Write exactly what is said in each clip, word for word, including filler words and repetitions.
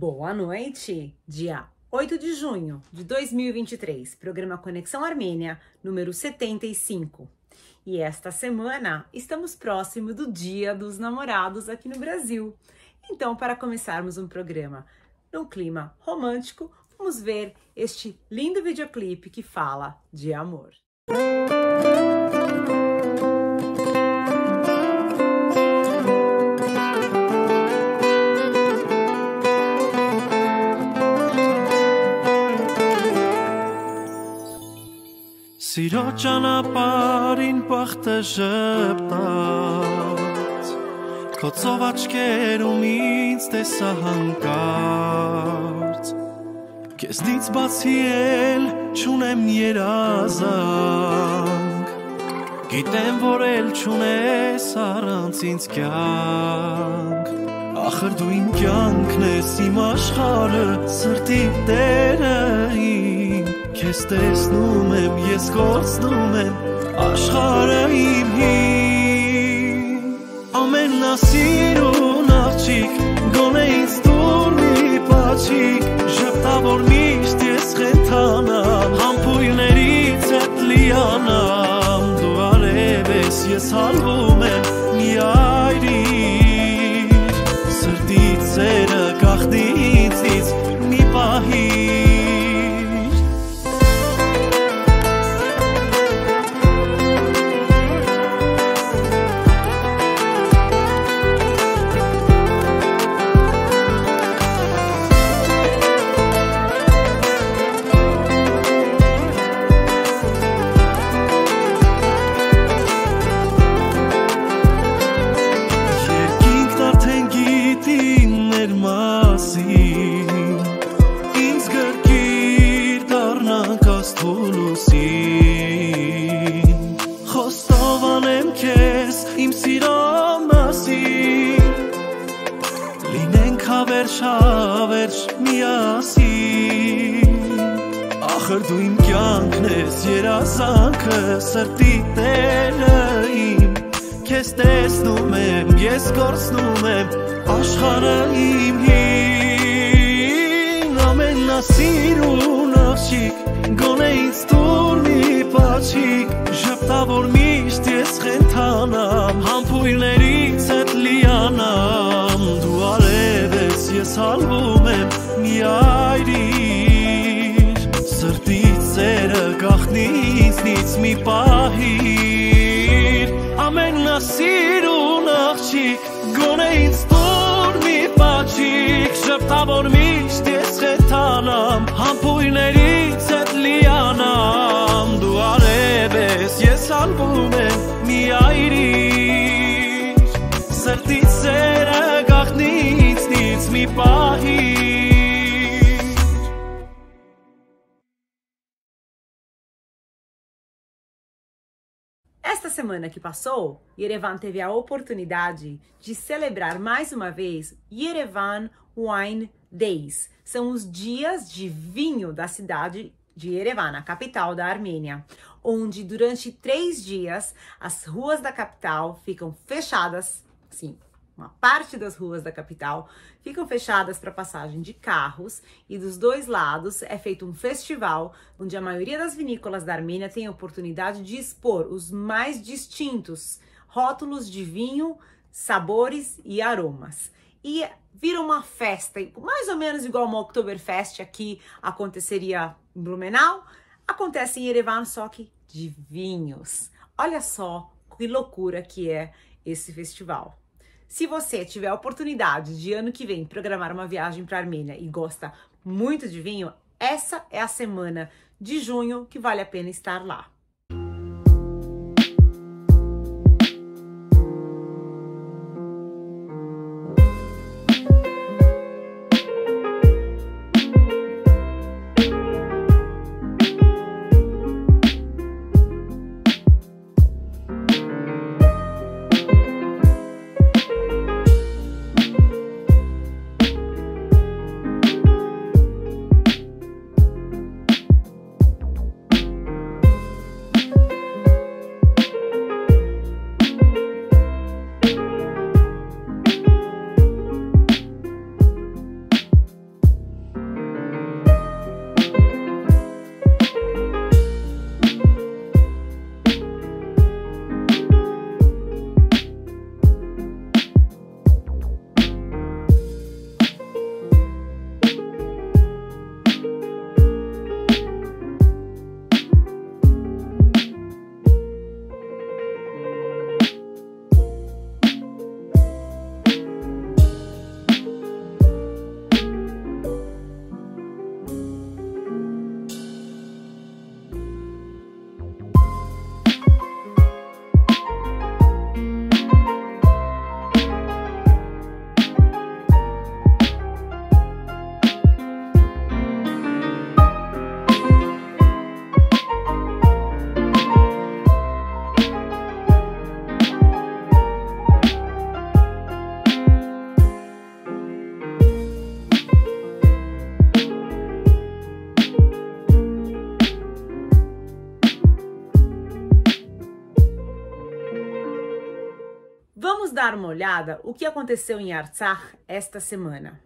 Boa noite! Dia oito de junho de dois mil e vinte e três, programa Conexão Armênia, número setenta e cinco. E esta semana estamos próximo do Dia dos Namorados aqui no Brasil. Então, para começarmos um programa num clima romântico, vamos ver este lindo videoclipe que fala de amor. Սիրոջանա պարին պաղտը ժպտած, կոցով աչկերում ինձ տեսա հանկարծ, կեզնից բացի էլ չունեմ երազանք, գիտեմ, որ էլ չունես առանց ինձ կյանք, ախր դու իմ կյանքն ես, իմ աշխարը, սրտի տերը իմ, Ես տեսնում եմ, ես գործնում եմ, աշխարհը իմ հին Ամենասիրուն աղջիկ, գոնե ինձ դուր մի պաչիկ Ժպտա, որ միշտ ես խենթանամ, համբույրներից հետ լիանամ Դու արև ես, ես հալվում եմ, մի այրիր Սրտից սերը գաղթի ինձից մի պահիր Esta semana que passou, Yerevan teve a oportunidade de celebrar mais uma vez Yerevan Wine Days. São os dias de vinho da cidade de Yerevan, a capital da Armênia, onde durante três dias as ruas da capital ficam fechadas, sim, uma parte das ruas da capital ficam fechadas para passagem de carros e dos dois lados é feito um festival onde a maioria das vinícolas da Armênia tem a oportunidade de expor os mais distintos rótulos de vinho, sabores e aromas. E vira uma festa, mais ou menos igual uma Oktoberfest aqui aconteceria em Blumenau, acontece em Yerevan só que de vinhos. Olha só que loucura que é esse festival. Se você tiver a oportunidade de ano que vem programar uma viagem para a Armênia e gosta muito de vinho, essa é a semana de junho que vale a pena estar lá. Vamos dar uma olhada o que aconteceu em Artsakh esta semana.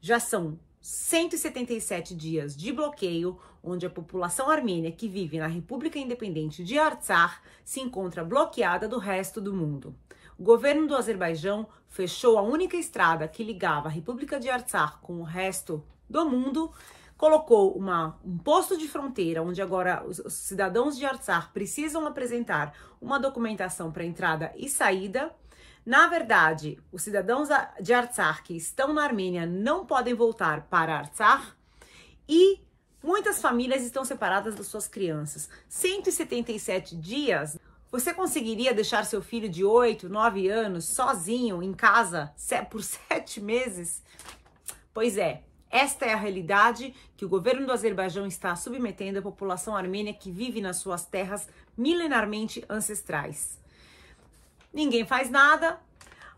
Já são cento e setenta e sete dias de bloqueio, onde a população armênia que vive na República Independente de Artsakh se encontra bloqueada do resto do mundo. O governo do Azerbaijão fechou a única estrada que ligava a República de Artsakh com o resto do mundo, colocou uma, um posto de fronteira, onde agora os, os cidadãos de Artsakh precisam apresentar uma documentação para entrada e saída. Na verdade, os cidadãos de Artsakh que estão na Armênia não podem voltar para Artsakh e muitas famílias estão separadas das suas crianças. cento e setenta e sete dias, você conseguiria deixar seu filho de oito, nove anos sozinho em casa por sete meses? Pois é, esta é a realidade que o governo do Azerbaijão está submetendo à população armênia que vive nas suas terras milenarmente ancestrais. Ninguém faz nada.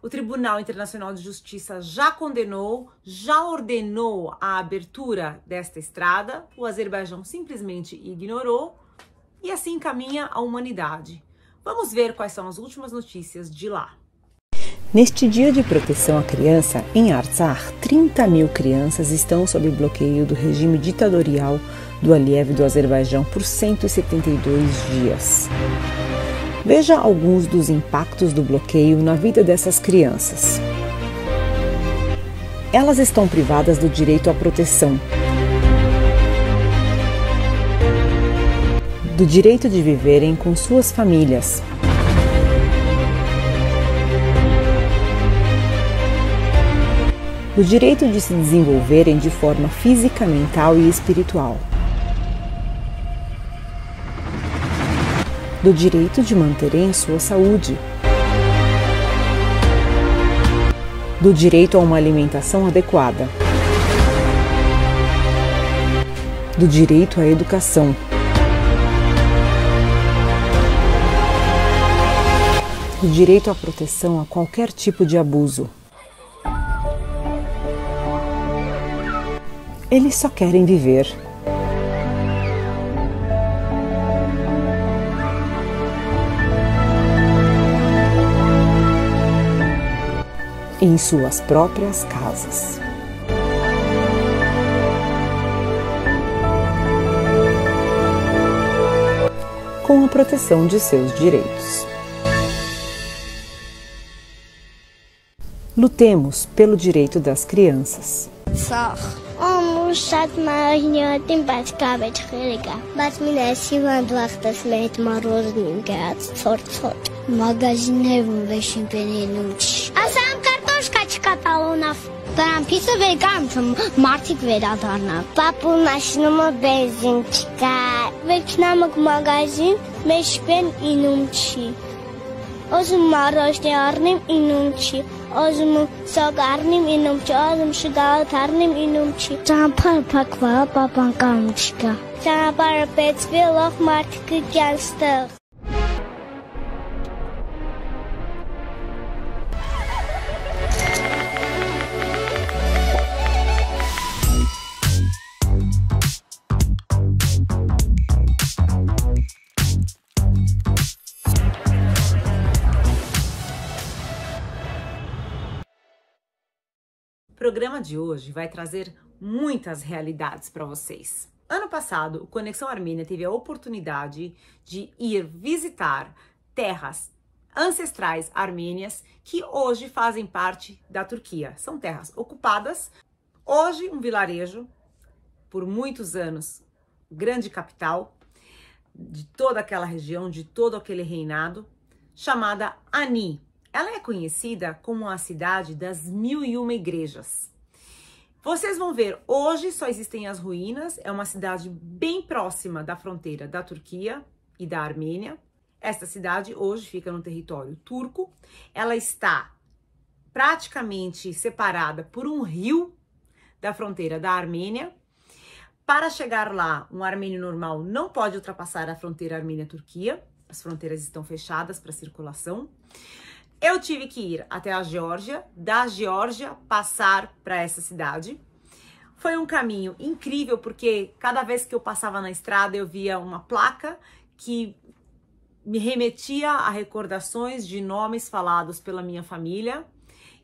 O Tribunal Internacional de Justiça já condenou, já ordenou a abertura desta estrada. O Azerbaijão simplesmente ignorou e assim caminha a humanidade. Vamos ver quais são as últimas notícias de lá. Neste dia de proteção à criança, em Artsakh, trinta mil crianças estão sob bloqueio do regime ditatorial do Aliyev do Azerbaijão por cento e setenta e dois dias. Veja alguns dos impactos do bloqueio na vida dessas crianças. Elas estão privadas do direito à proteção, do direito de viverem com suas famílias, do direito de se desenvolverem de forma física, mental e espiritual, do direito de manterem sua saúde, do direito a uma alimentação adequada, do direito à educação, do direito à proteção a qualquer tipo de abuso. Eles só querem viver. Em suas próprias casas. Com a proteção de seus direitos. Lutemos pelo direito das crianças. Sax O programa de hoje vai trazer muitas realidades para vocês. Ano passado, o Conexão Armênia teve a oportunidade de ir visitar terras ancestrais armênias que hoje fazem parte da Turquia. São terras ocupadas. Hoje, um vilarejo, por muitos anos, grande capital de toda aquela região, de todo aquele reinado, chamada Ani. Ela é conhecida como a cidade das mil e uma igrejas. Vocês vão ver, hoje só existem as ruínas, é uma cidade bem próxima da fronteira da Turquia e da Armênia. Esta cidade hoje fica no território turco, ela está praticamente separada por um rio da fronteira da Armênia. Para chegar lá, um armênio normal não pode ultrapassar a fronteira Armênia-Turquia, as fronteiras estão fechadas para circulação. Eu tive que ir até a Geórgia, da Geórgia passar para essa cidade. Foi um caminho incrível, porque cada vez que eu passava na estrada eu via uma placa que me remetia a recordações de nomes falados pela minha família.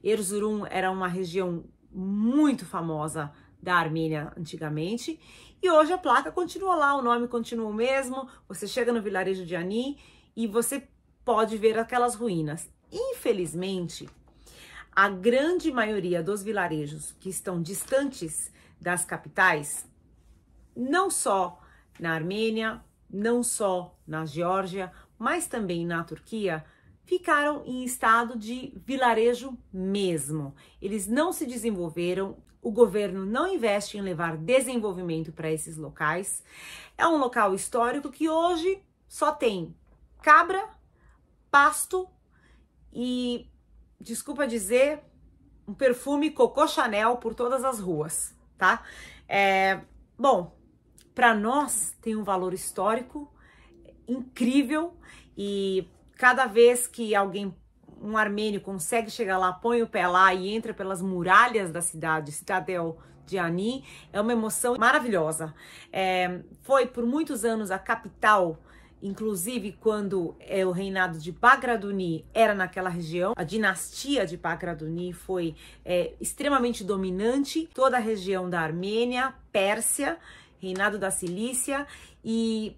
Erzurum era uma região muito famosa da Armênia antigamente, e hoje a placa continua lá, o nome continua o mesmo. Você chega no vilarejo de Ani e você pode ver aquelas ruínas. Infelizmente, a grande maioria dos vilarejos que estão distantes das capitais, não só na Armênia, não só na Geórgia, mas também na Turquia, ficaram em estado de vilarejo mesmo. Eles não se desenvolveram, o governo não investe em levar desenvolvimento para esses locais. É um local histórico que hoje só tem cabra, pasto e, desculpa dizer, um perfume Coco Chanel por todas as ruas, tá? É, bom, para nós tem um valor histórico incrível, e cada vez que alguém, um armênio, consegue chegar lá, põe o pé lá e entra pelas muralhas da cidade, Citadel de Ani, é uma emoção maravilhosa. É, foi por muitos anos a capital, inclusive quando é, o reinado de Bagraduni era naquela região. A dinastia de Bagraduni foi é, extremamente dominante, toda a região da Armênia, Pérsia, reinado da Cilícia, e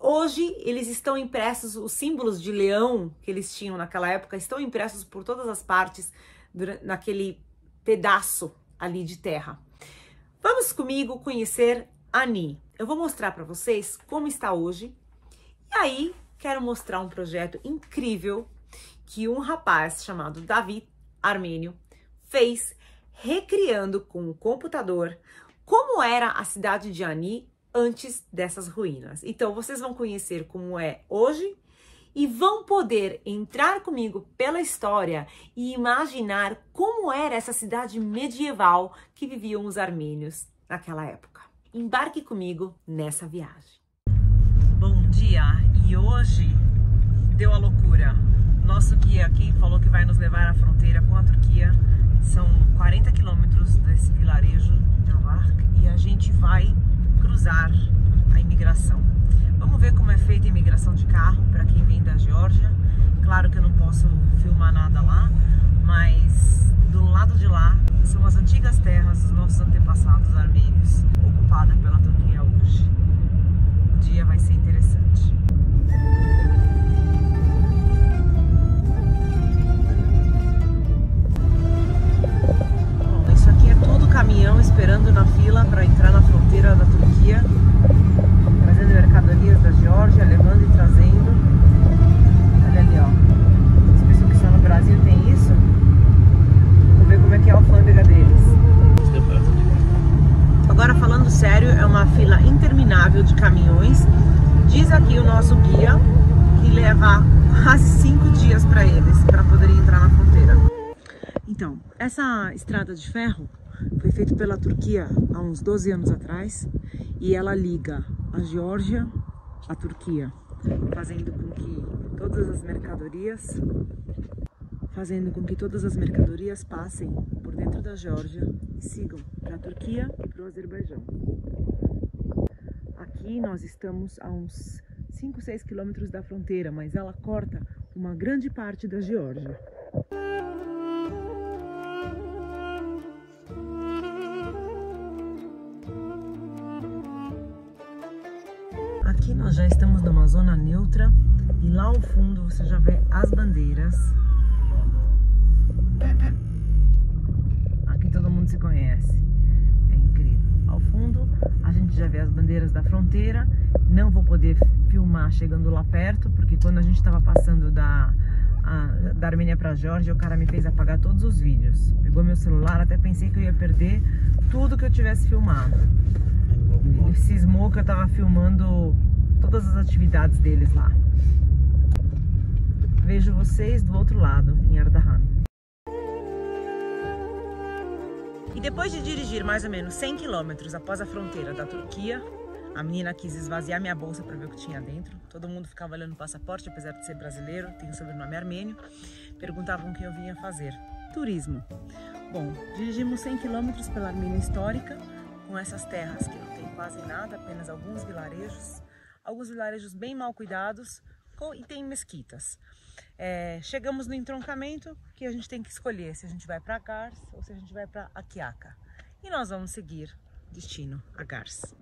hoje eles estão impressos, os símbolos de leão que eles tinham naquela época estão impressos por todas as partes durante, naquele pedaço ali de terra. Vamos comigo conhecer Ani. Eu vou mostrar para vocês como está hoje, e aí quero mostrar um projeto incrível que um rapaz chamado David, armênio, fez, recriando com o computador como era a cidade de Ani antes dessas ruínas. Então, vocês vão conhecer como é hoje e vão poder entrar comigo pela história e imaginar como era essa cidade medieval que viviam os armênios naquela época. Embarque comigo nessa viagem. Bom dia! E hoje deu a loucura. Nosso guia aqui falou que vai nos levar à fronteira com a Turquia. São quarenta quilômetros desse vilarejo de Avark, e a gente vai cruzar a imigração. Vamos ver como é feita a imigração de carro para quem vem da Geórgia. Claro que eu não posso filmar nada lá, mas do lado de lá são as antigas terras dos nossos antepassados armênios, ocupada pela Turquia hoje. O dia vai ser interessante. Caminhão esperando na fila para entrar na fronteira da Turquia, trazendo mercadorias da Geórgia, levando e trazendo. Olha ali, ó. As pessoas que estão no Brasil tem isso. Vou ver como é que é a alfândega deles. Agora, falando sério, é uma fila interminável de caminhões. Diz aqui o nosso guia que leva quase cinco dias para eles para poder entrar na fronteira. Então, essa estrada de ferro foi feito pela Turquia há uns doze anos atrás, e ela liga a Geórgia à Turquia, fazendo com que todas as mercadorias fazendo com que todas as mercadorias passem por dentro da Geórgia e sigam para a Turquia e para o Azerbaijão. Aqui nós estamos a uns cinco, seis quilômetros da fronteira, mas ela corta uma grande parte da Geórgia. Aqui nós já estamos numa zona neutra, e lá ao fundo você já vê as bandeiras. Aqui todo mundo se conhece, é incrível. Ao fundo a gente já vê as bandeiras da fronteira. Não vou poder filmar chegando lá perto, porque quando a gente estava passando da, a, da Armênia para a Geórgia, o cara me fez apagar todos os vídeos. Pegou meu celular, até pensei que eu ia perder tudo que eu tivesse filmado. Ele cismou que eu tava filmando todas as atividades deles lá. Vejo vocês do outro lado, em Ardahan. E depois de dirigir mais ou menos cem quilômetros após a fronteira da Turquia, a menina quis esvaziar minha bolsa para ver o que tinha dentro. Todo mundo ficava olhando o passaporte, apesar de ser brasileiro, tem o sobrenome armênio. Perguntavam o que eu vinha fazer. Turismo. Bom, dirigimos cem quilômetros pela Armênia histórica, com essas terras que não tem quase nada, apenas alguns vilarejos. Alguns vilarejos bem mal cuidados, México e tem mesquitas. É, chegamos no entroncamento que a gente tem que escolher se a gente vai para Garz ou se a gente vai para Aquiaca. E nós vamos seguir destino a Garz.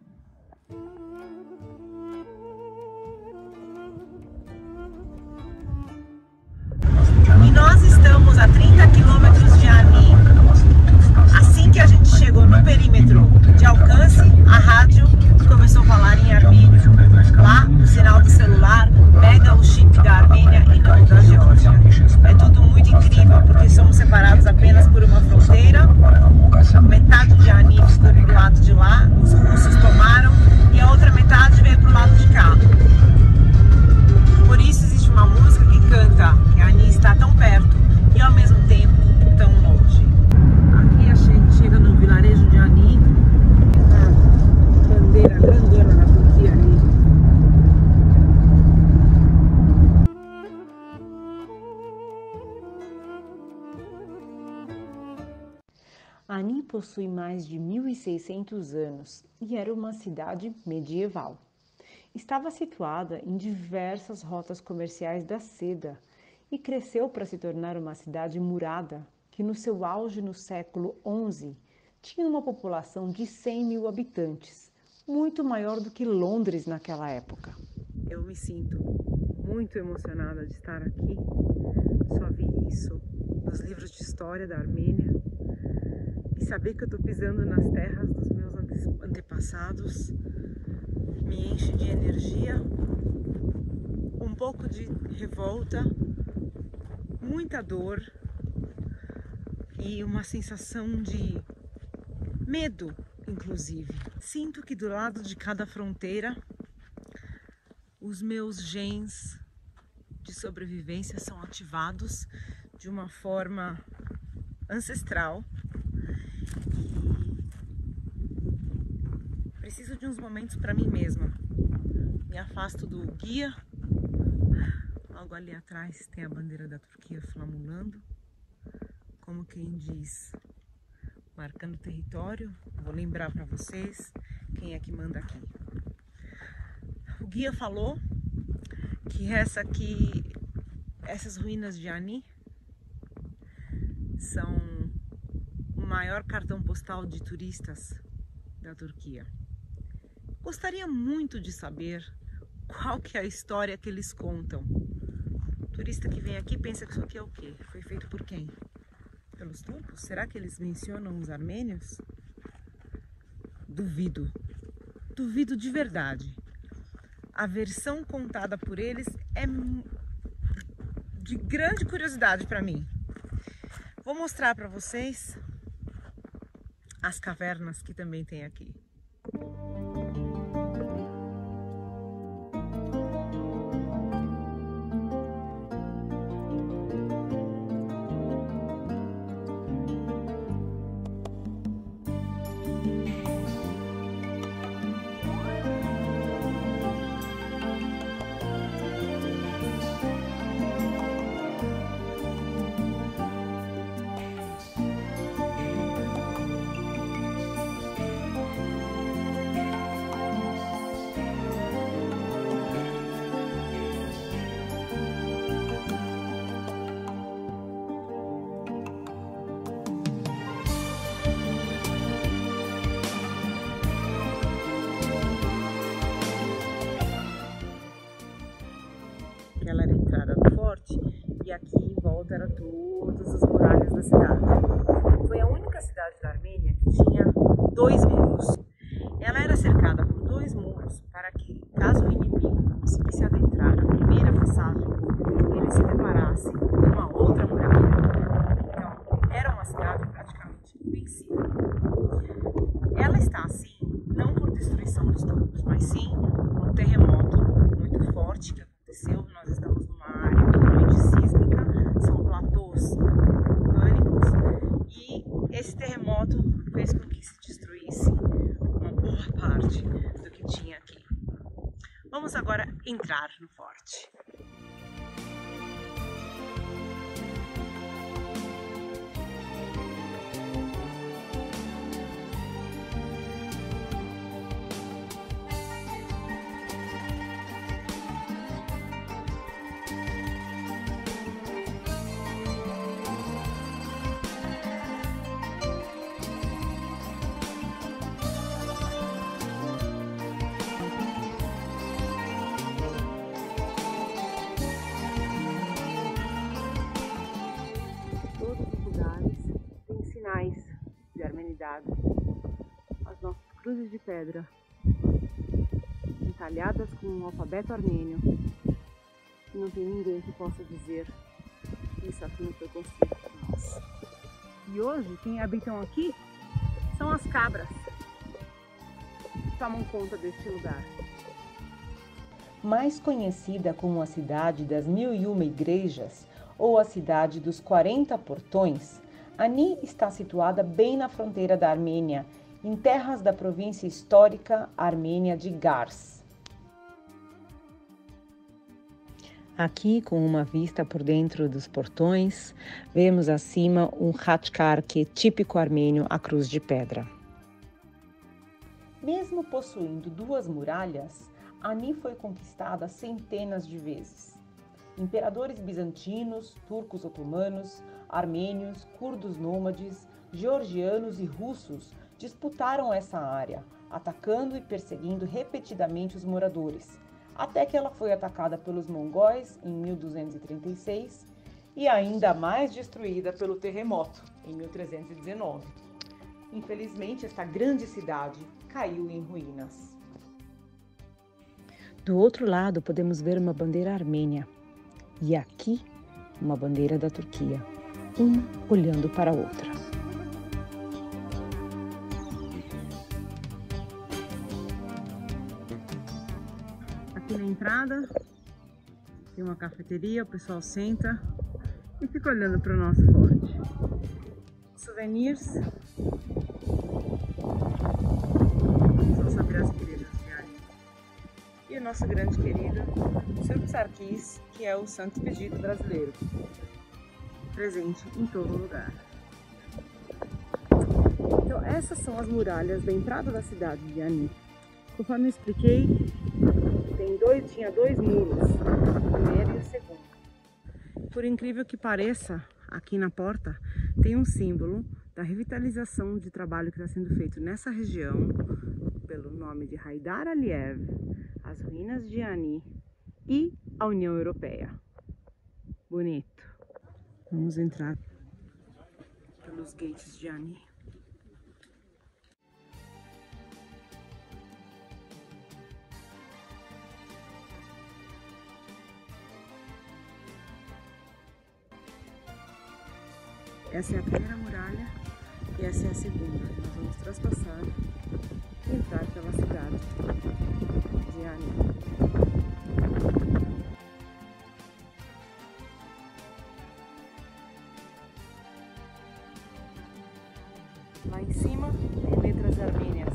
E nós estamos a trinta quilômetros de Ani. Assim que a gente chegou no perímetro de alcance, a rádio começou a falar em armênio. Lá, o sinal do celular pega o chip da Armênia e não da Geórgia. É tudo muito incrível, porque somos separados apenas por uma fronteira. Metade de Ani ficou pro lado de lá, os russos tomaram, e a outra metade veio pro lado de cá. Por isso existe uma música que canta que Ani está tão perto e ao mesmo tempo tão longe. Aqui a gente chega no vilarejo de Ani, a bandeira grandona da Turquia ali. Ani possui mais de mil e seiscentos anos e era uma cidade medieval. Estava situada em diversas rotas comerciais da seda e cresceu para se tornar uma cidade murada que, no seu auge no século onze, tinha uma população de cem mil habitantes, muito maior do que Londres naquela época. Eu me sinto muito emocionada de estar aqui. Só vi isso nos livros de história da Armênia e saber que eu estou pisando nas terras dos meus antepassados me enche de energia, um pouco de revolta, muita dor e uma sensação de medo, inclusive. Sinto que do lado de cada fronteira, os meus genes de sobrevivência são ativados de uma forma ancestral. Preciso de uns momentos para mim mesma. Me afasto do guia. Logo ali atrás tem a bandeira da Turquia flamulando, como quem diz, marcando território. Vou lembrar para vocês quem é que manda aqui. O guia falou que essa aqui, essas ruínas de Ani são o maior cartão postal de turistas da Turquia. Gostaria muito de saber qual que é a história que eles contam. O turista que vem aqui pensa que isso aqui é o quê? Foi feito por quem? Pelos turcos? Será que eles mencionam os armênios? Duvido. Duvido de verdade. A versão contada por eles é de grande curiosidade para mim. Vou mostrar para vocês as cavernas que também tem aqui. Aquela era a entrada do forte e aqui em volta eram todas as muralhas da cidade. Foi a única cidade da Armênia que tinha dois muros. Ela era cercada por dois muros para que, caso o inimigo conseguisse adentrar na primeira passagem, ele se deparasse com uma outra muralha. Então, era uma cidade praticamente invencível. Ela está assim, não por destruição dos turcos, mas sim por um terremoto muito forte que aconteceu. Nós estamos numa área totalmente sísmica, são platôs vulcânicos e esse terremoto fez com que se destruísse uma boa parte do que tinha aqui. Vamos agora entrar no forte. cruzes de pedra, entalhadas com um alfabeto armênio. E não tem ninguém que possa dizer que isso aqui não foi construído por nós. E hoje, quem habitam aqui são as cabras que tomam conta deste lugar. Mais conhecida como a Cidade das Mil e Uma Igrejas, ou a Cidade dos quarenta Portões, Ani está situada bem na fronteira da Armênia, em terras da província histórica armênia de Gars. Aqui, com uma vista por dentro dos portões, vemos acima um Hachkar, que é típico armênio, a cruz de pedra. Mesmo possuindo duas muralhas, Ani foi conquistada centenas de vezes. Imperadores bizantinos, turcos otomanos, armênios, curdos nômades, georgianos e russos disputaram essa área, atacando e perseguindo repetidamente os moradores, até que ela foi atacada pelos mongóis em mil duzentos e trinta e seis e ainda mais destruída pelo terremoto em mil trezentos e dezenove. Infelizmente, esta grande cidade caiu em ruínas. Do outro lado, podemos ver uma bandeira armênia. E aqui, uma bandeira da Turquia, uma olhando para a outra. Aqui na entrada tem uma cafeteria, o pessoal senta e fica olhando para o nosso forte. Souvenirs. Só saber as igrejas reais. E o nosso grande querido Sirp Sarkis, que é o santo pedido brasileiro, presente em todo lugar. Então, essas são as muralhas da entrada da cidade de Ani. Conforme eu expliquei, tem dois, tinha dois muros, o primeiro e o segundo. Por incrível que pareça, aqui na porta tem um símbolo da revitalização de trabalho que está sendo feito nessa região, pelo nome de Haydar Aliyev, as ruínas de Ani e a União Europeia. Bonito. Vamos entrar pelos gates de Ani. Essa é a primeira muralha e essa é a segunda. Nós vamos traspassar e entrar pela cidade de Ani. Lá em cima tem letras armênias.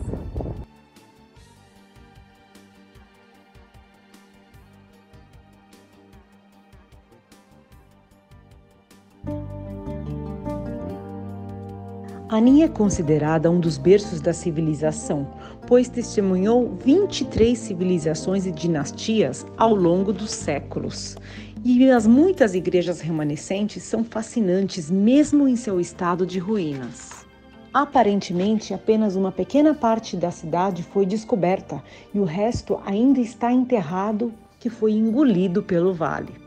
Ani é considerada um dos berços da civilização, pois testemunhou vinte e três civilizações e dinastias ao longo dos séculos. E as muitas igrejas remanescentes são fascinantes, mesmo em seu estado de ruínas. Aparentemente, apenas uma pequena parte da cidade foi descoberta e o resto ainda está enterrado, que foi engolido pelo vale.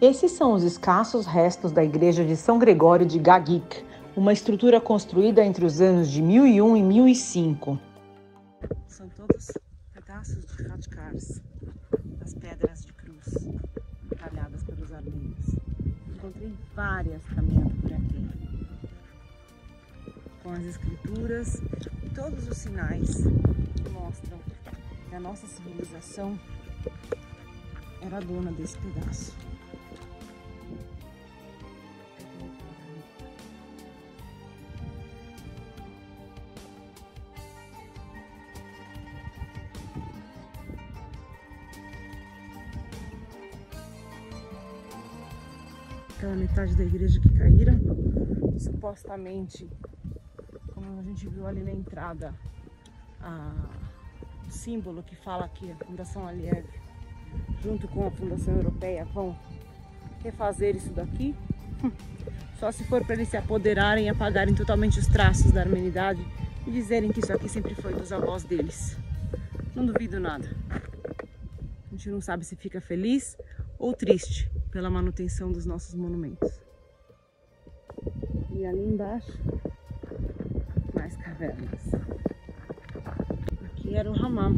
Esses são os escassos restos da igreja de São Gregório de Gagik, uma estrutura construída entre os anos de mil e um e mil e cinco. São todos pedaços de Hachkars, as pedras de cruz, entalhadas pelos armênios. Encontrei várias caminhando por aqui, com as escrituras e todos os sinais que mostram que a nossa civilização era dona desse pedaço. Aquela metade da igreja que caíram, supostamente, como a gente viu ali na entrada, a, o símbolo que fala aqui, a Fundação Aliyev, junto com a Fundação Europeia, vão refazer isso daqui, só se for para eles se apoderarem e apagarem totalmente os traços da armenidade e dizerem que isso aqui sempre foi dos avós deles. Não duvido nada. A gente não sabe se fica feliz ou triste pela manutenção dos nossos monumentos. E ali embaixo, as cavernas. Aqui era o hammam,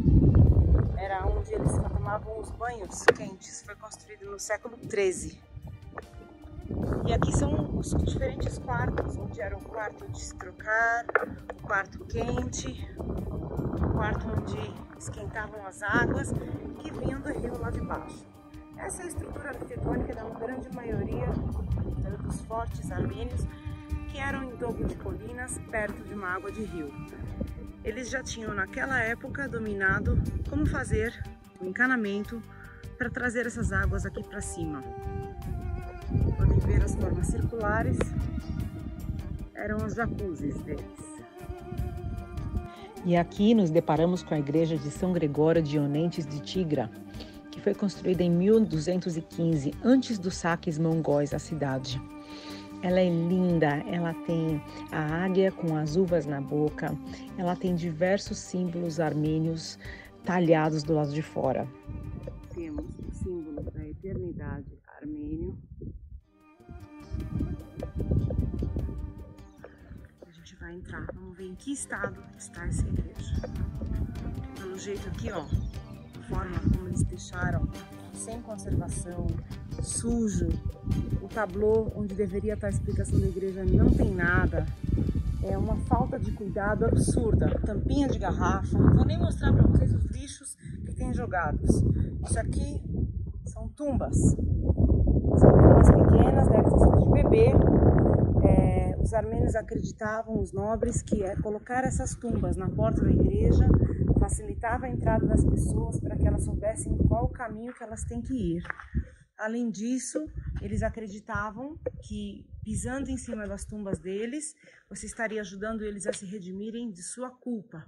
era onde eles tomavam os banhos quentes, foi construído no século treze. E aqui são os diferentes quartos, onde era o quarto de se trocar, o quarto quente, o quarto onde esquentavam as águas que vinham do rio lá de baixo. Essa é a estrutura arquitetônica da grande maioria dos fortes armênios, que eram em topo de colinas, perto de uma água de rio. Eles já tinham naquela época dominado como fazer o encanamento para trazer essas águas aqui para cima. Podem ver as formas circulares, eram os jacuzzis deles. E aqui nos deparamos com a igreja de São Gregório de Ionentes de Tigra, que foi construída em mil duzentos e quinze, antes dos saques mongóis à cidade. Ela é linda, ela tem a águia com as uvas na boca, ela tem diversos símbolos armênios talhados do lado de fora. Temos o símbolo da eternidade armênio. A gente vai entrar, vamos ver em que estado está essa igreja. Pelo jeito aqui, ó, a forma como eles deixaram, sem conservação, sujo. O tablô onde deveria estar a explicação da igreja não tem nada. É uma falta de cuidado absurda. Tampinha de garrafa. Não vou nem mostrar para vocês os lixos que tem jogados. Isso aqui são tumbas. São tumbas pequenas, devem ter sido de bebê. É, os armênios acreditavam, os nobres, que é colocar essas tumbas na porta da igreja facilitava a entrada das pessoas para que elas soubessem qual o caminho que elas têm que ir. Além disso, eles acreditavam que pisando em cima das tumbas deles, você estaria ajudando eles a se redimirem de sua culpa.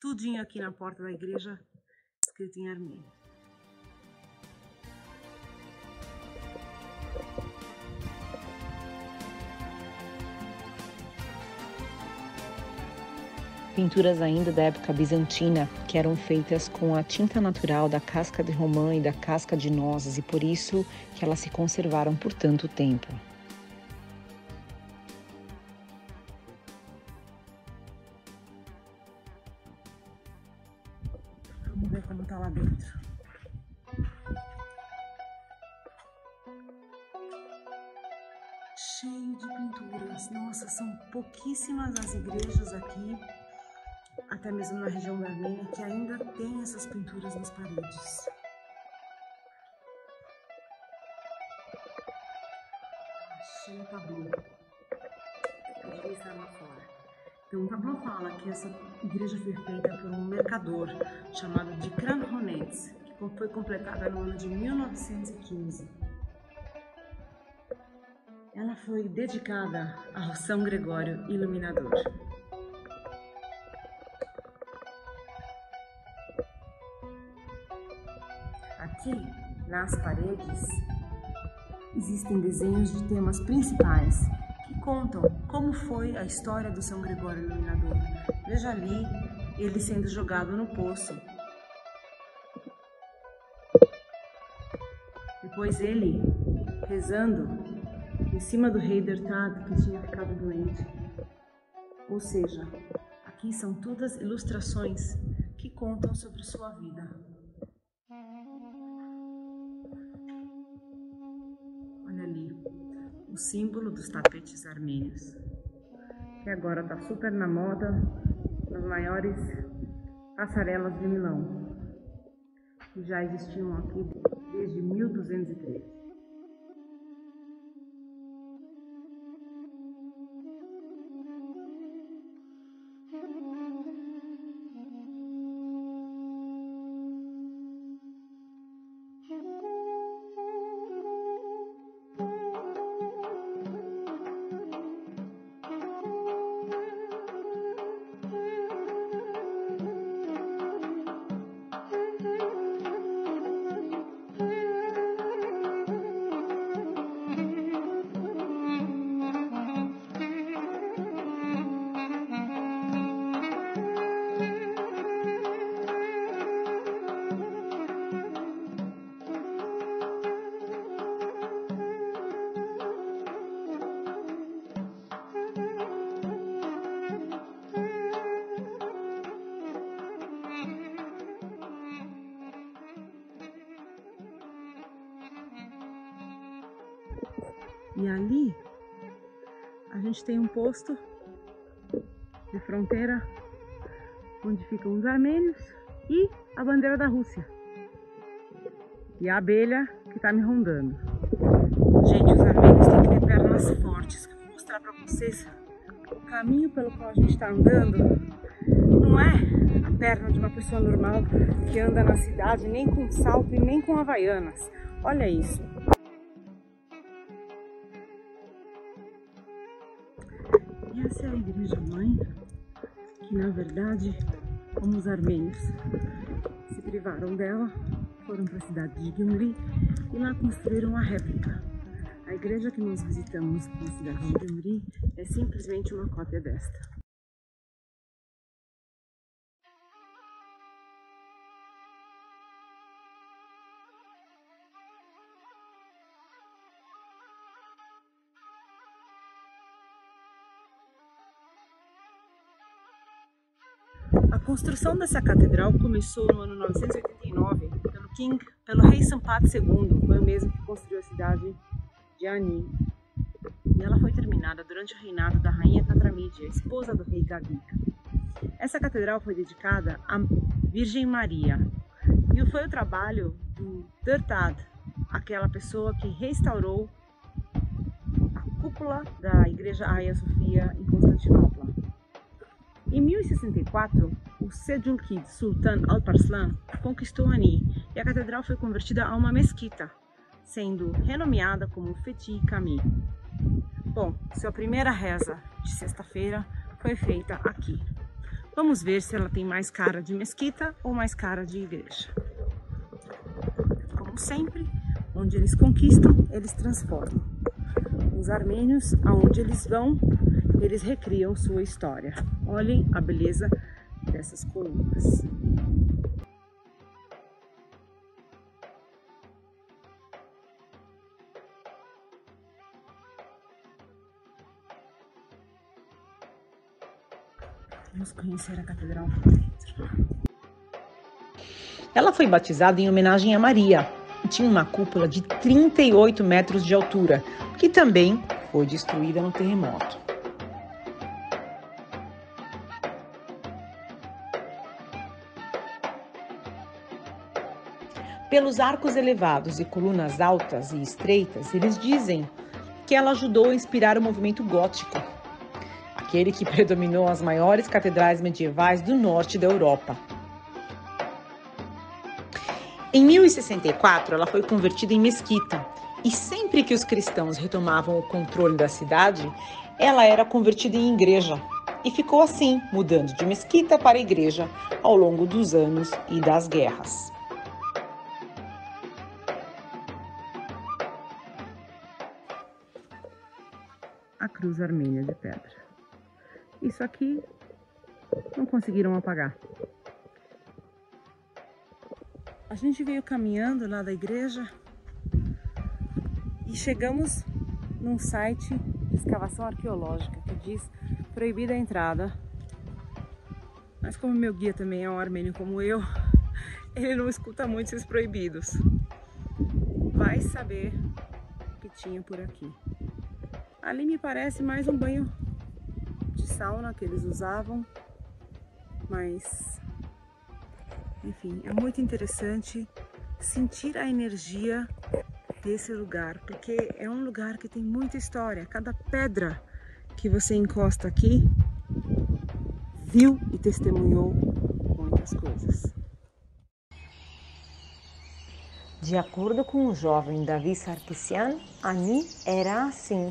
Tudinho aqui na porta da igreja, escrito em armênio. Pinturas ainda da época bizantina, que eram feitas com a tinta natural da casca de romã e da casca de nozes, e por isso que elas se conservaram por tanto tempo. Vamos ver como está lá dentro. Cheio de pinturas. Nossa, são pouquíssimas as igrejas aqui, até mesmo na região da Armênia, que ainda tem essas pinturas nas paredes. Achei um tablô. Podia estar lá fora. Então, o tablô fala que essa igreja foi feita por um mercador chamado de Kranhonets, que foi completada no ano de mil novecentos e quinze. Ela foi dedicada ao São Gregório Iluminador. Aqui, nas paredes, existem desenhos de temas principais que contam como foi a história do São Gregório Iluminador. Veja ali ele sendo jogado no poço. Depois ele rezando em cima do rei Dertad, que tinha ficado doente. Ou seja, aqui são todas ilustrações que contam sobre sua vida. O símbolo dos tapetes armênios, que agora está super na moda nas maiores passarelas de Milão, que já existiam aqui desde mil duzentos e treze. E ali a gente tem um posto de fronteira onde ficam os armênios e a bandeira da Rússia. E a abelha que tá me rondando. Gente, os armênios têm que ter pernas fortes. Eu vou mostrar pra vocês o caminho pelo qual a gente tá andando. Não é a perna de uma pessoa normal que anda na cidade nem com salto e nem com havaianas. Olha isso. E essa é a igreja mãe, que na verdade, como os armênios se privaram dela, foram para a cidade de Gyumri e lá construíram a réplica. A igreja que nós visitamos na cidade de Gyumri é simplesmente uma cópia desta. A construção dessa catedral começou no ano novecentos e oitenta e nove pelo, King, pelo rei Sampath segundo, foi o mesmo que construiu a cidade de Ani. E ela foi terminada durante o reinado da rainha Katramidhi, a esposa do rei Gagika. Essa catedral foi dedicada à Virgem Maria e foi o trabalho do Dertad, aquela pessoa que restaurou a cúpula da igreja Hagia Sophia em Constantinopla. Em mil e sessenta e quatro, o Seljúqid Sultan Alparslan conquistou Ani e a catedral foi convertida a uma mesquita, sendo renomeada como Fethi Kami. Bom, sua primeira reza de sexta-feira foi feita aqui. Vamos ver se ela tem mais cara de mesquita ou mais cara de igreja. Como sempre, onde eles conquistam, eles transformam. Os armênios, aonde eles vão, eles recriam sua história. Olhem a beleza dessas colunas. Vamos conhecer a catedral por dentro. Ela foi batizada em homenagem a Maria e tinha uma cúpula de trinta e oito metros de altura, que também foi destruída no terremoto. Pelos arcos elevados e colunas altas e estreitas, eles dizem que ela ajudou a inspirar o movimento gótico, aquele que predominou as maiores catedrais medievais do norte da Europa. Em mil e sessenta e quatro, ela foi convertida em mesquita, e sempre que os cristãos retomavam o controle da cidade, ela era convertida em igreja, e ficou assim, mudando de mesquita para igreja ao longo dos anos e das guerras. A cruz armênia de pedra. Isso aqui não conseguiram apagar. A gente veio caminhando lá da igreja e chegamos num site de escavação arqueológica que diz proibida a entrada. Mas como meu guia também é um armênio como eu, ele não escuta muito esses proibidos. Vai saber o que tinha por aqui. Ali me parece mais um banho de sauna que eles usavam, mas, enfim, é muito interessante sentir a energia desse lugar, porque é um lugar que tem muita história. Cada pedra que você encosta aqui viu e testemunhou muitas coisas. De acordo com o jovem Davi Sarkissian, Ani era assim.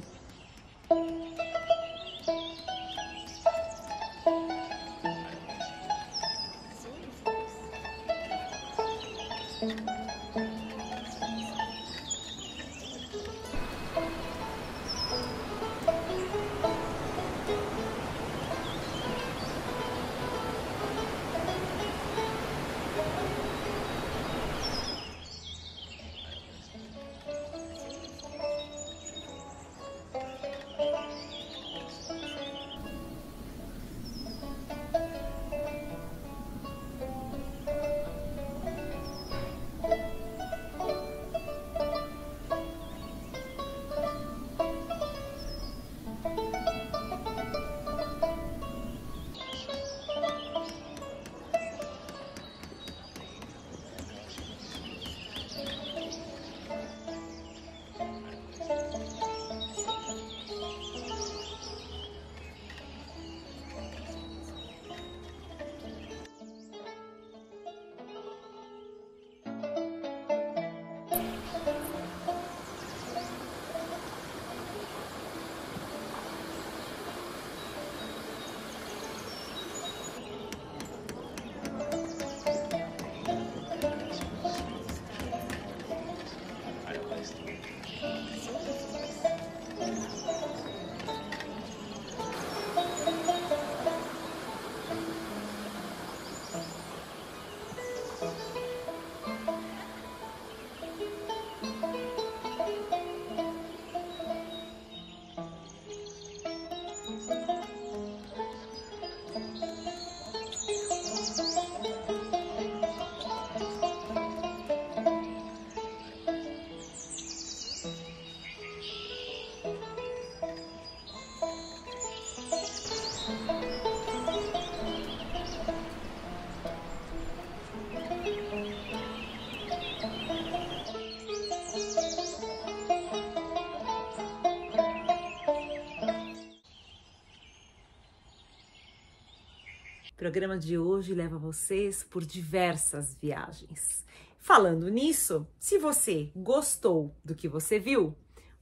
O programa de hoje leva vocês por diversas viagens. Falando nisso, se você gostou do que você viu,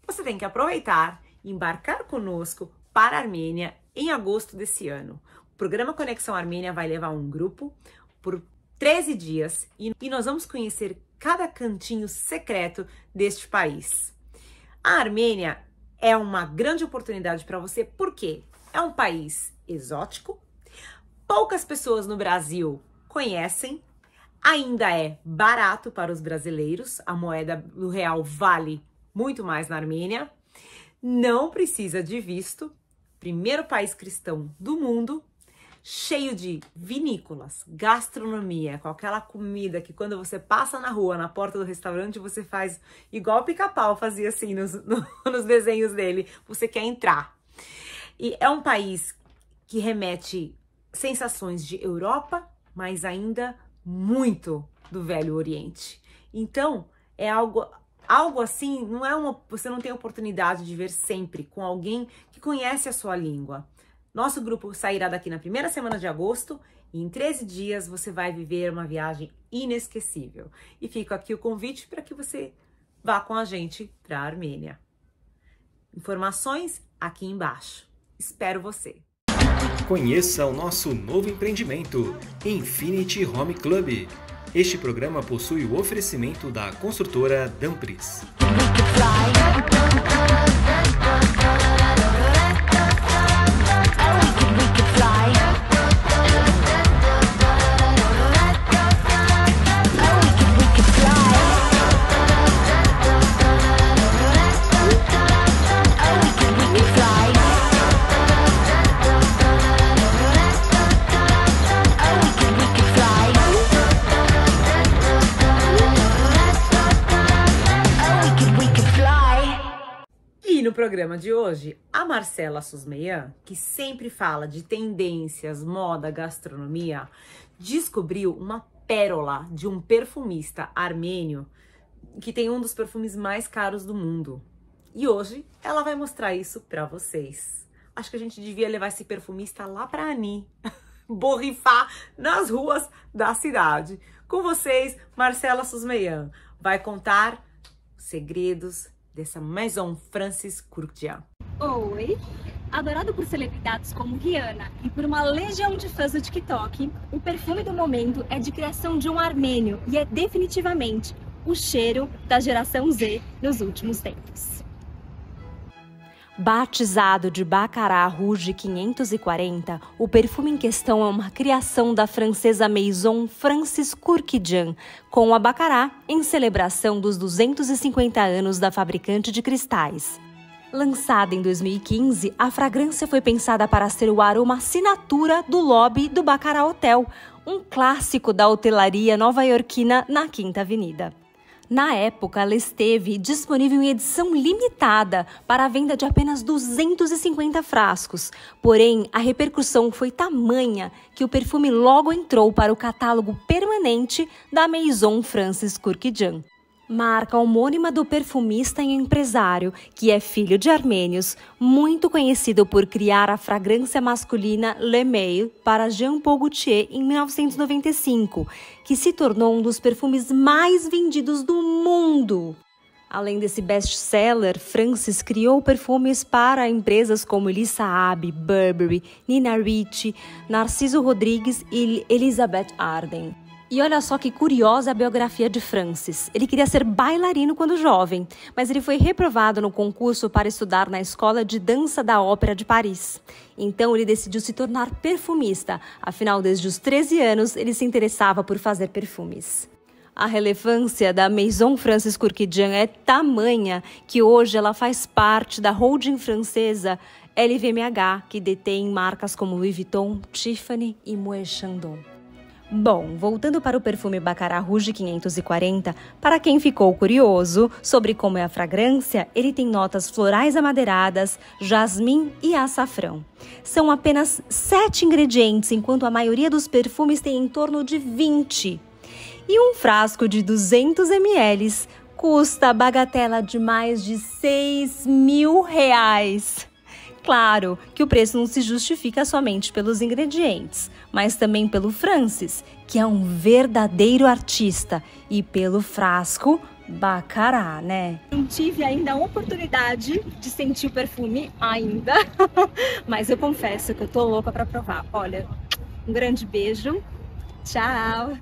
você tem que aproveitar e embarcar conosco para a Armênia em agosto desse ano. O programa Conexão Armênia vai levar um grupo por treze dias e nós vamos conhecer cada cantinho secreto deste país. A Armênia é uma grande oportunidade para você porque é um país exótico, poucas pessoas no Brasil conhecem, ainda é barato para os brasileiros, a moeda do real vale muito mais na Armênia, não precisa de visto, primeiro país cristão do mundo, cheio de vinícolas, gastronomia, com aquela comida que quando você passa na rua, na porta do restaurante, você faz igual o Pica-Pau fazia assim nos, no, nos desenhos dele, você quer entrar. E é um país que remete sensações de Europa, mas ainda muito do Velho Oriente. Então, é algo... Algo assim, não é uma, você não tem oportunidade de ver sempre com alguém que conhece a sua língua. Nosso grupo sairá daqui na primeira semana de agosto e em treze dias você vai viver uma viagem inesquecível. E fica aqui o convite para que você vá com a gente para a Armênia. Informações aqui embaixo. Espero você! Conheça o nosso novo empreendimento, Infinity Home Club. Este programa possui o oferecimento da construtora Danpris. No programa de hoje, a Marcela Susmeian, que sempre fala de tendências, moda, gastronomia, descobriu uma pérola de um perfumista armênio que tem um dos perfumes mais caros do mundo. E hoje ela vai mostrar isso para vocês. Acho que a gente devia levar esse perfumista lá para Ani, borrifar nas ruas da cidade. Com vocês, Marcela Susmeian vai contar segredos dessa Maison Francis Kurkdjian. Oi! Adorado por celebridades como Rihanna e por uma legião de fãs do TikTok, o perfume do momento é de criação de um armênio e é definitivamente o cheiro da geração Z nos últimos tempos. Batizado de Baccarat Rouge quinhentos e quarenta, o perfume em questão é uma criação da francesa Maison Francis Kurkdjian, com a Baccarat em celebração dos duzentos e cinquenta anos da fabricante de cristais. Lançada em dois mil e quinze, a fragrância foi pensada para ser o aroma assinatura do lobby do Baccarat Hotel, um clássico da hotelaria nova-iorquina na Quinta Avenida. Na época, ela esteve disponível em edição limitada para a venda de apenas duzentos e cinquenta frascos. Porém, a repercussão foi tamanha que o perfume logo entrou para o catálogo permanente da Maison Francis Kurkdjian. Marca homônima do perfumista e empresário, que é filho de armênios, muito conhecido por criar a fragrância masculina Le Male para Jean Paul Gaultier em mil novecentos e noventa e cinco, que se tornou um dos perfumes mais vendidos do mundo. Além desse best-seller, Francis criou perfumes para empresas como Elisa Abbe, Burberry, Nina Ricci, Narciso Rodrigues e Elizabeth Arden. E olha só que curiosa a biografia de Francis. Ele queria ser bailarino quando jovem, mas ele foi reprovado no concurso para estudar na Escola de Dança da Ópera de Paris. Então ele decidiu se tornar perfumista, afinal desde os treze anos ele se interessava por fazer perfumes. A relevância da Maison Francis Kurkdjian é tamanha que hoje ela faz parte da holding francesa L V M H, que detém marcas como Louis Vuitton, Tiffany e Moët Chandon. Bom, voltando para o perfume Baccarat Rouge quinhentos e quarenta, para quem ficou curioso sobre como é a fragrância, ele tem notas florais amadeiradas, jasmim e açafrão. São apenas sete ingredientes, enquanto a maioria dos perfumes tem em torno de vinte. E um frasco de duzentos mililitros custa a bagatela de mais de seis mil reais. Claro que o preço não se justifica somente pelos ingredientes, mas também pelo Francis, que é um verdadeiro artista, e pelo frasco Bacará, né? Não tive ainda a oportunidade de sentir o perfume ainda, mas eu confesso que eu tô louca pra provar. Olha, um grande beijo, tchau!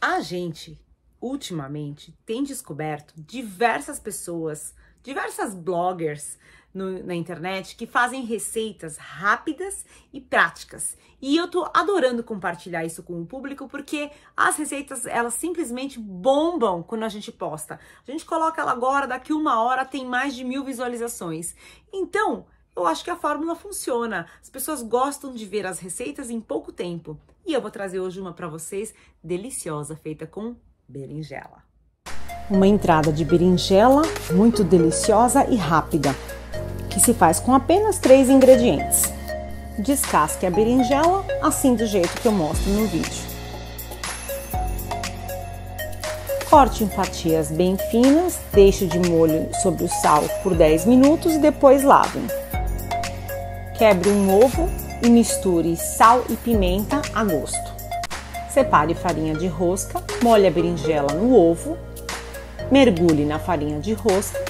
A gente, ultimamente, tem descoberto diversas pessoas, diversas bloggers no, na internet que fazem receitas rápidas e práticas. E eu tô adorando compartilhar isso com o público, porque as receitas, elas simplesmente bombam quando a gente posta. A gente coloca ela agora, daqui uma hora tem mais de mil visualizações. Então, eu acho que a fórmula funciona. As pessoas gostam de ver as receitas em pouco tempo. E eu vou trazer hoje uma para vocês, deliciosa, feita com berinjela. Uma entrada de berinjela muito deliciosa e rápida, que se faz com apenas três ingredientes. Descasque a berinjela, assim do jeito que eu mostro no vídeo. Corte em fatias bem finas, deixe de molho sobre o sal por dez minutos e depois lave. Quebre um ovo e misture sal e pimenta a gosto. Separe farinha de rosca, molhe a berinjela no ovo, mergulhe na farinha de rosca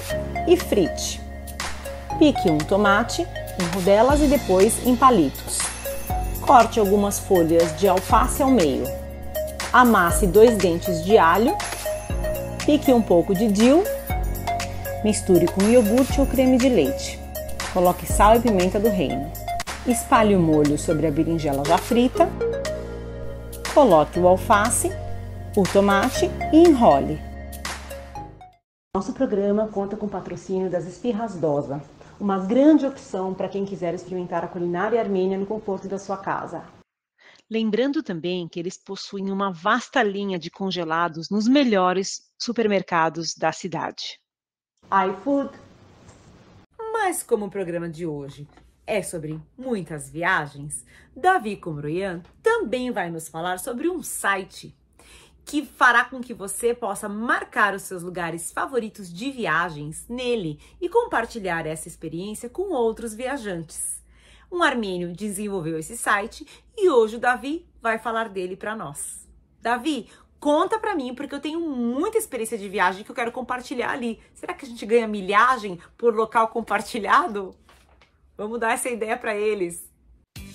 e frite. Pique um tomate em rodelas e depois em palitos. Corte algumas folhas de alface ao meio. Amasse dois dentes de alho. Pique um pouco de dill. Misture com iogurte ou creme de leite. Coloque sal e pimenta do reino. Espalhe o molho sobre a berinjela já frita. Coloque o alface, o tomate e enrole. Nosso programa conta com o patrocínio das Esfirras Dosa, uma grande opção para quem quiser experimentar a culinária armênia no conforto da sua casa. Lembrando também que eles possuem uma vasta linha de congelados nos melhores supermercados da cidade. iFood! Mas como o programa de hoje é sobre muitas viagens, Davi Kumroyan também vai nos falar sobre um site que fará com que você possa marcar os seus lugares favoritos de viagens nele e compartilhar essa experiência com outros viajantes. Um armênio desenvolveu esse site e hoje o Davi vai falar dele para nós. Davi, conta para mim, porque eu tenho muita experiência de viagem que eu quero compartilhar ali. Será que a gente ganha milhagem por local compartilhado? Vamos dar essa ideia para eles.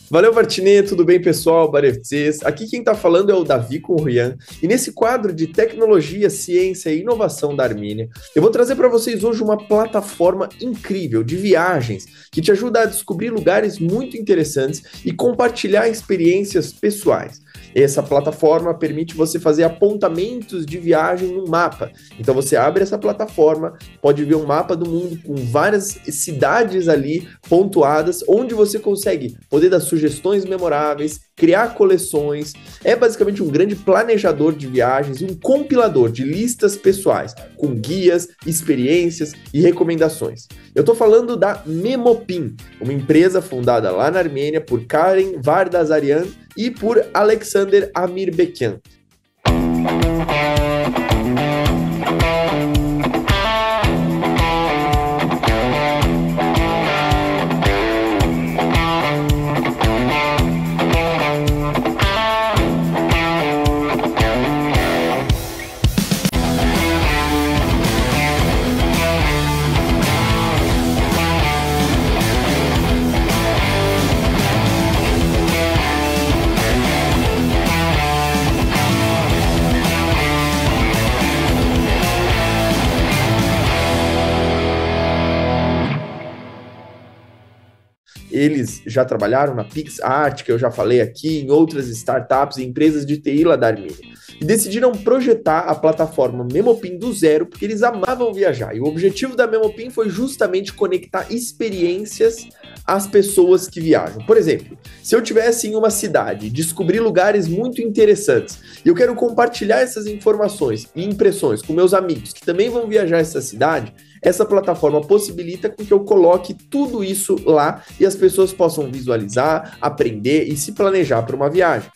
Valeu, Martinê, tudo bem, pessoal? Barefzes. Aqui quem está falando é o Davi Kumroyan, e nesse quadro de tecnologia, ciência e inovação da Armênia, eu vou trazer para vocês hoje uma plataforma incrível de viagens que te ajuda a descobrir lugares muito interessantes e compartilhar experiências pessoais. Essa plataforma permite você fazer apontamentos de viagem no mapa. Então você abre essa plataforma, pode ver um mapa do mundo com várias cidades ali pontuadas, onde você consegue poder dar sugestões memoráveis, criar coleções. É basicamente um grande planejador de viagens, um compilador de listas pessoais, com guias, experiências e recomendações. Eu tô falando da Memopin, uma empresa fundada lá na Armênia por Karen Vardazarian e por Alexander Amirbekian. Eles já trabalharam na PixArt, que eu já falei aqui, em outras startups e empresas de T I lá da Armênia. E decidiram projetar a plataforma Memopin do zero, porque eles amavam viajar. E o objetivo da Memopin foi justamente conectar experiências às pessoas que viajam. Por exemplo, se eu estivesse em uma cidade e descobri lugares muito interessantes, e eu quero compartilhar essas informações e impressões com meus amigos que também vão viajar essa cidade, essa plataforma possibilita com que eu coloque tudo isso lá e as pessoas possam visualizar, aprender e se planejar para uma viagem.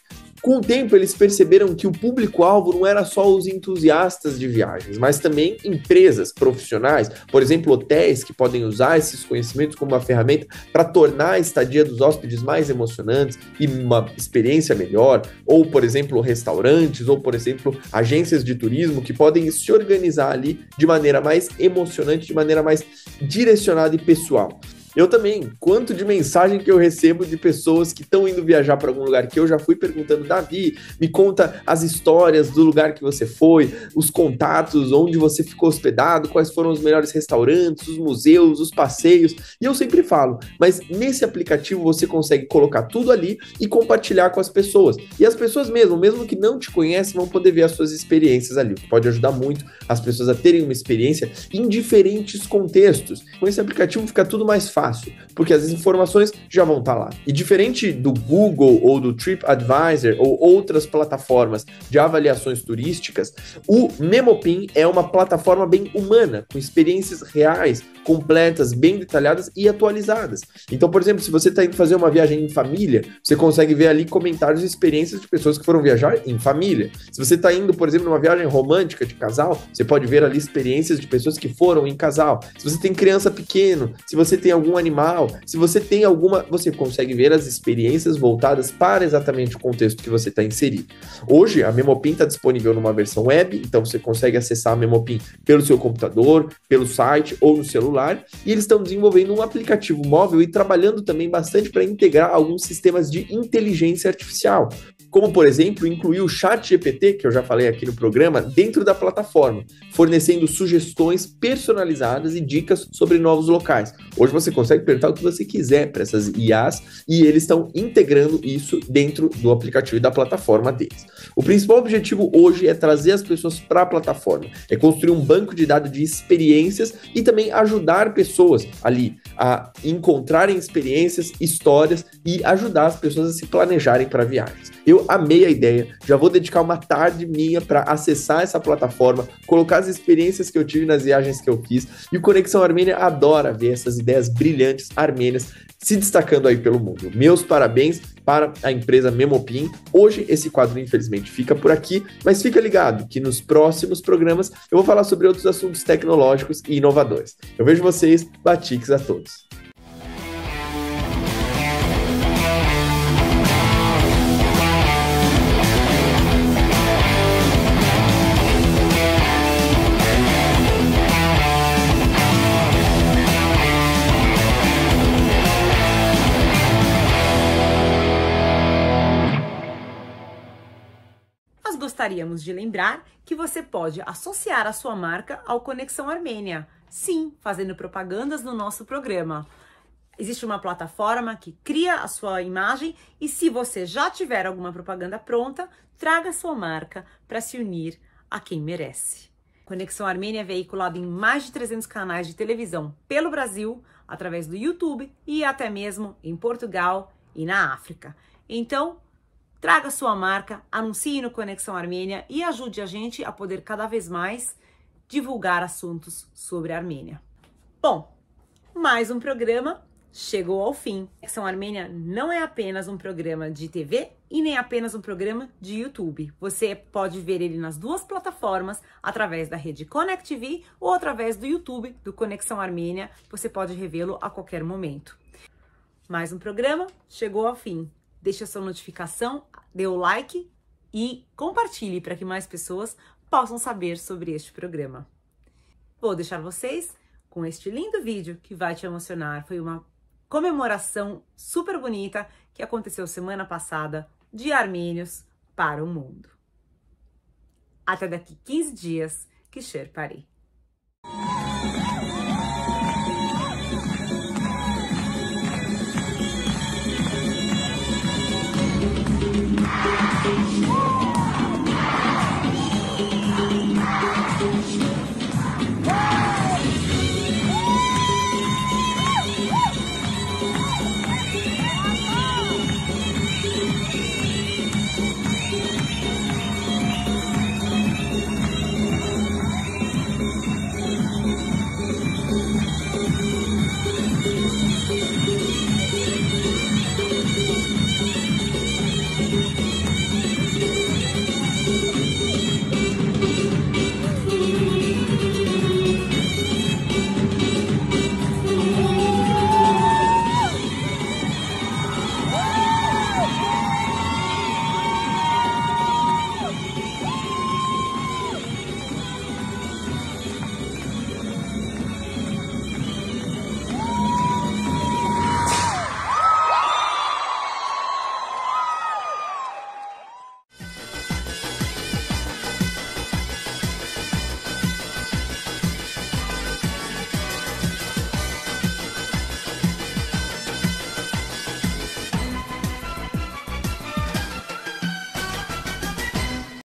Com o tempo, eles perceberam que o público-alvo não era só os entusiastas de viagens, mas também empresas, profissionais, por exemplo, hotéis que podem usar esses conhecimentos como uma ferramenta para tornar a estadia dos hóspedes mais emocionantes e uma experiência melhor, ou, por exemplo, restaurantes, ou, por exemplo, agências de turismo que podem se organizar ali de maneira mais emocionante, de maneira mais direcionada e pessoal. Eu também, quanto de mensagem que eu recebo de pessoas que estão indo viajar para algum lugar que eu já fui perguntando, Davi, me conta as histórias do lugar que você foi, os contatos, onde você ficou hospedado, quais foram os melhores restaurantes, os museus, os passeios, e eu sempre falo, mas nesse aplicativo você consegue colocar tudo ali e compartilhar com as pessoas, e as pessoas mesmo, mesmo que não te conhecem, vão poder ver as suas experiências ali, o que pode ajudar muito as pessoas a terem uma experiência em diferentes contextos. Com esse aplicativo fica tudo mais fácil. Fácil, porque as informações já vão estar lá. E diferente do Google ou do TripAdvisor ou outras plataformas de avaliações turísticas, o Memopin é uma plataforma bem humana, com experiências reais, completas, bem detalhadas e atualizadas. Então, por exemplo, se você está indo fazer uma viagem em família, você consegue ver ali comentários e experiências de pessoas que foram viajar em família. Se você está indo, por exemplo, numa viagem romântica de casal, você pode ver ali experiências de pessoas que foram em casal. Se você tem criança pequena, se você tem algum animal, se você tem alguma, você consegue ver as experiências voltadas para exatamente o contexto que você está inserido. Hoje, a Memopin está disponível numa versão web, então você consegue acessar a Memopin pelo seu computador, pelo site ou no celular, e eles estão desenvolvendo um aplicativo móvel e trabalhando também bastante para integrar alguns sistemas de inteligência artificial, como, por exemplo, incluir o ChatGPT, que eu já falei aqui no programa, dentro da plataforma, fornecendo sugestões personalizadas e dicas sobre novos locais. Hoje você consegue perguntar o que você quiser para essas I As e eles estão integrando isso dentro do aplicativo e da plataforma deles. O principal objetivo hoje é trazer as pessoas para a plataforma, é construir um banco de dados de experiências e também ajudar pessoas ali a encontrarem experiências, histórias e ajudar as pessoas a se planejarem para viagens. Eu amei a ideia, já vou dedicar uma tarde minha para acessar essa plataforma, colocar as experiências que eu tive nas viagens que eu fiz, e o Conexão Armênia adora ver essas ideias brilhantes armênias se destacando aí pelo mundo. Meus parabéns para a empresa Memopin. Hoje esse quadro infelizmente fica por aqui, mas fica ligado que nos próximos programas eu vou falar sobre outros assuntos tecnológicos e inovadores. Eu vejo vocês, batiques a todos! Gostaríamos de lembrar que você pode associar a sua marca ao Conexão Armênia, sim, fazendo propagandas no nosso programa. Existe uma plataforma que cria a sua imagem e se você já tiver alguma propaganda pronta, traga a sua marca para se unir a quem merece. Conexão Armênia é veiculado em mais de trezentos canais de televisão pelo Brasil, através do YouTube e até mesmo em Portugal e na África. Então, traga sua marca, anuncie no Conexão Armênia e ajude a gente a poder cada vez mais divulgar assuntos sobre a Armênia. Bom, mais um programa chegou ao fim. Conexão Armênia não é apenas um programa de T V e nem apenas um programa de YouTube. Você pode ver ele nas duas plataformas, através da rede Connect T V ou através do YouTube do Conexão Armênia. Você pode revê-lo a qualquer momento. Mais um programa chegou ao fim. Deixe a sua notificação, dê o like e compartilhe para que mais pessoas possam saber sobre este programa. Vou deixar vocês com este lindo vídeo que vai te emocionar. Foi uma comemoração super bonita que aconteceu semana passada de armênios para o mundo. Até daqui quinze dias, que Sher Pari!